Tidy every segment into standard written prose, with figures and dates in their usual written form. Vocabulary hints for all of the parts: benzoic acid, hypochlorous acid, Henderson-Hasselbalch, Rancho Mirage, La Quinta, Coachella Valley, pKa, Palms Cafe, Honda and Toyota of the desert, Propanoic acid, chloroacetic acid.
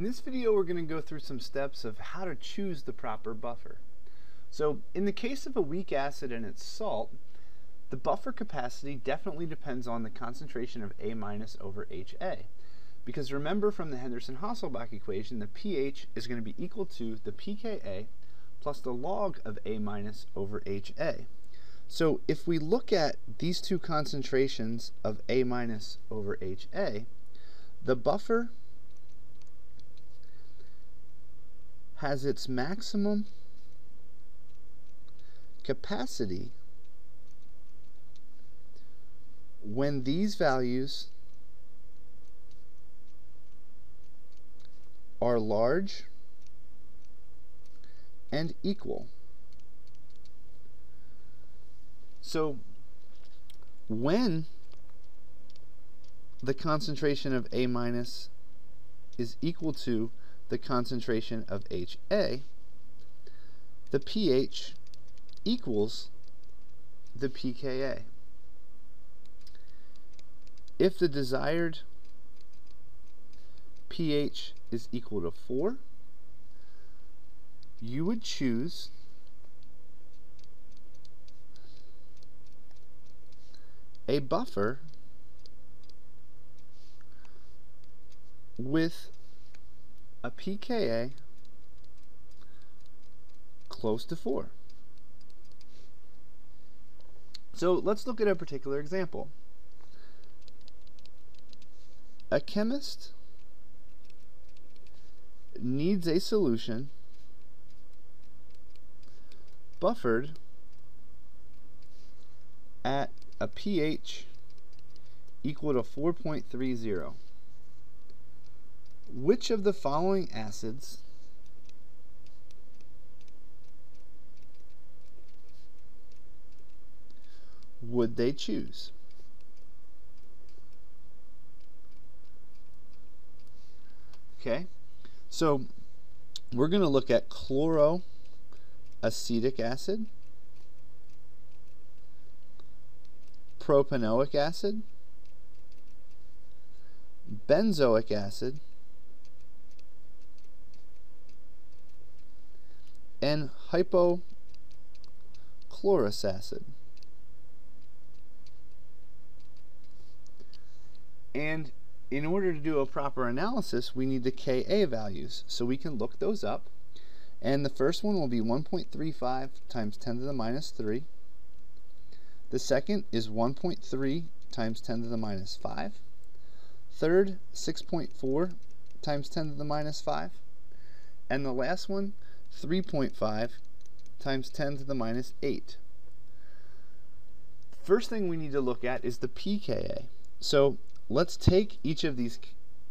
In this video, we're going to go through some steps of how to choose the proper buffer. So in the case of a weak acid and its salt, the buffer capacity definitely depends on the concentration of A- over HA. Because remember from the Henderson-Hasselbalch equation, the pH is going to be equal to the pKa plus the log of A- over HA. So if we look at these two concentrations of A- over HA, the buffer has its maximum capacity when these values are large and equal. So when the concentration of A- is equal to the concentration of HA, the pH equals the pKa. If the desired pH is equal to 4, you would choose a buffer with a pKa close to 4. So let's look at a particular example. A chemist needs a solution buffered at a pH equal to 4.30. Which of the following acids would they choose? Okay, so we're going to look at chloroacetic acid, propanoic acid, benzoic acid, and hypochlorous acid. And in order to do a proper analysis, we need the Ka values, so we can look those up. And the first one will be 1.35 times 10 to the minus 3. The second is 1.3 times 10 to the minus 5. Third, 6.4 times 10 to the minus 5. And the last one, 3.5 times 10 to the minus 8. First thing we need to look at is the pKa. So let's take each of these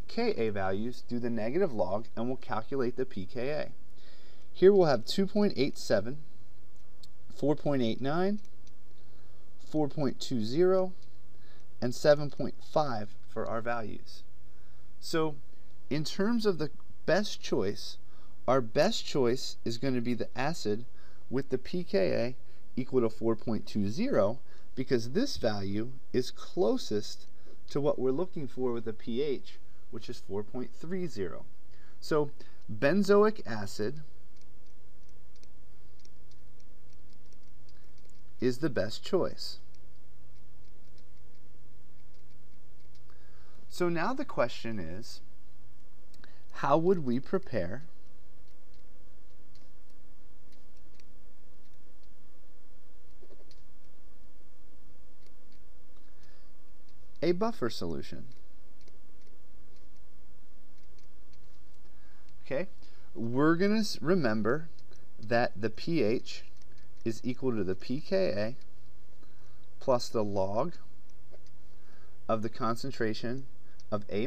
Ka values, do the negative log, and we'll calculate the pKa. Here we'll have 2.87, 4.89, 4.20, and 7.5 for our values. So in terms of the best choice, our best choice is going to be the acid with the pKa equal to 4.20, because this value is closest to what we're looking for with the pH, which is 4.30. So benzoic acid is the best choice. So now the question is, how would we prepare a buffer solution? Okay, we're going to remember that the pH is equal to the pKa plus the log of the concentration of A-,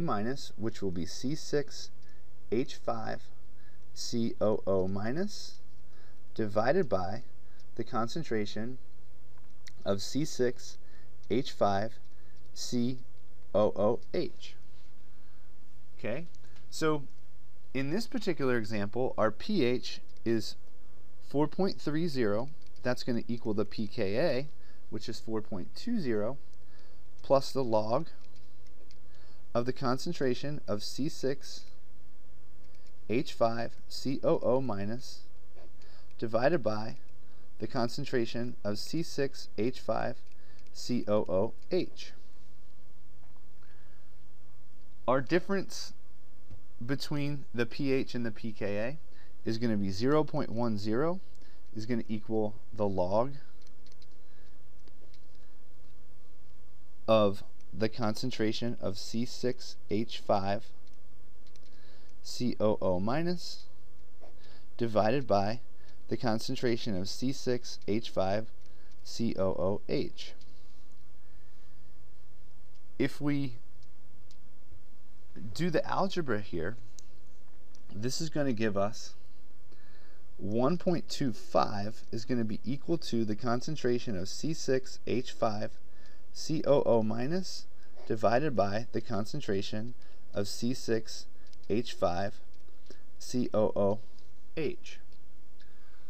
which will be C6H5COO- divided by the concentration of C6H5COOH. Okay, so in this particular example, our pH is 4.30. That's going to equal the pKa, which is 4.20, plus the log of the concentration of C6 H5COO- divided by the concentration of C6H5COOH. Our difference between the pH and the pKa is going to be 0.10 is going to equal the log of the concentration of C6H5COO- divided by the concentration of C6H5COOH. If we do the algebra here, this is going to give us 1.25 is going to be equal to the concentration of C6H5COO- divided by the concentration of C6H5COOH.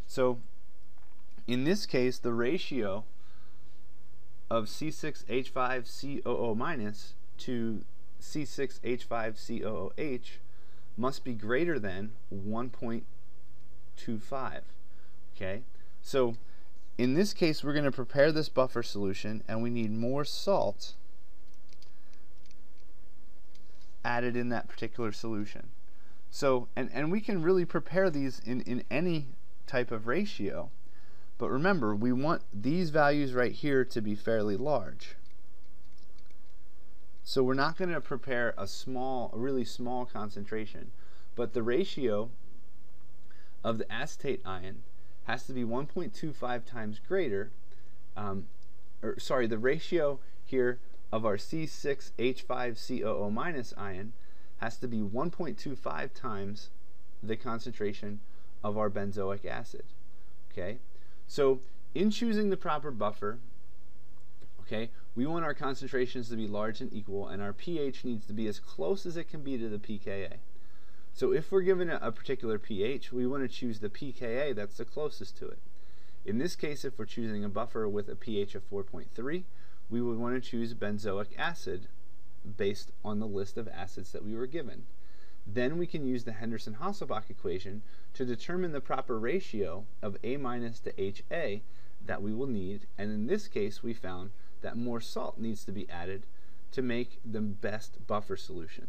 So in this case, the ratio of C6H5COO- to C6H5COOH must be greater than 1.25. Okay, so in this case we're going to prepare this buffer solution, and we need more salt added in that particular solution. So and we can really prepare these in any type of ratio, but remember we want these values right here to be fairly large. So we're not going to prepare a really small concentration, but the ratio of the acetate ion has to be 1.25 times greater, the ratio here of our C6H5COO- ion has to be 1.25 times the concentration of our benzoic acid. Okay, so in choosing the proper buffer, okay, we want our concentrations to be large and equal, and our pH needs to be as close as it can be to the pKa. So if we're given a particular pH, we want to choose the pKa that's the closest to it. In this case, if we're choosing a buffer with a pH of 4.3, we would want to choose benzoic acid based on the list of acids that we were given. Then we can use the Henderson-Hasselbalch equation to determine the proper ratio of A- to HA that we will need, and in this case we found that more salt needs to be added to make the best buffer solution.